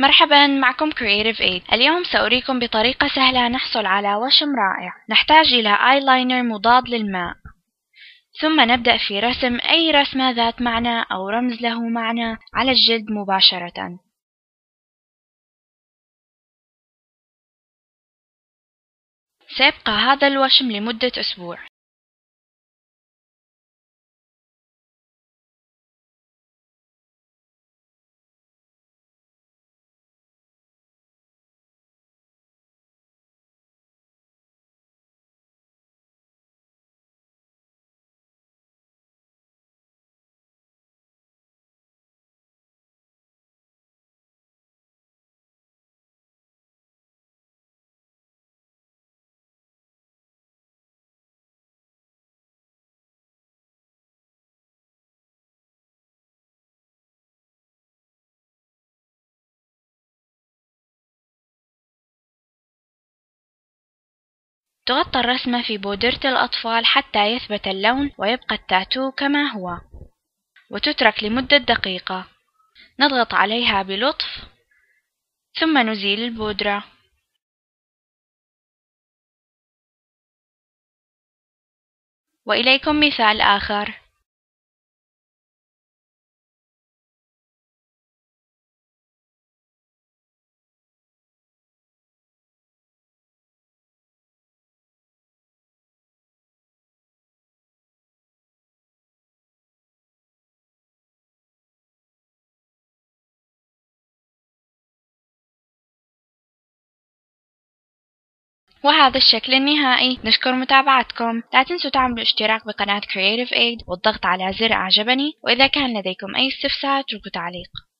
مرحبا معكم Creative Aid. اليوم سأريكم بطريقة سهلة نحصل على وشم رائع. نحتاج إلى آيلاينر مضاد للماء، ثم نبدأ في رسم أي رسمة ذات معنى أو رمز له معنى على الجلد مباشرة. سيبقى هذا الوشم لمدة أسبوع. تغطى الرسمة في بودرة الأطفال حتى يثبت اللون ويبقى التاتو كما هو، وتترك لمدة دقيقة. نضغط عليها بلطف ثم نزيل البودرة. وإليكم مثال آخر. وهذا الشكل النهائي. نشكر متابعتكم، لا تنسوا تعملوا اشتراك بقناة Creative Aid والضغط على زر أعجبني، وإذا كان لديكم أي استفسار اتركوا تعليق.